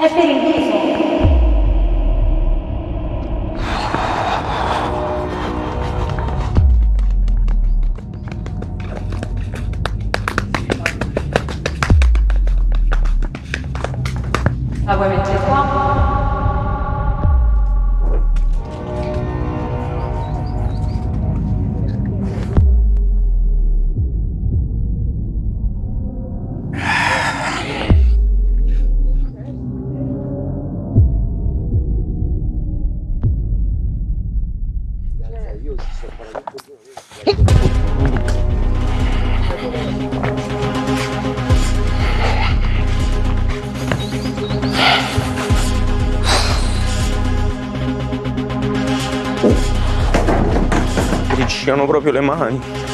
È per il viso. La vuoi mettere qua? Girano proprio le mani.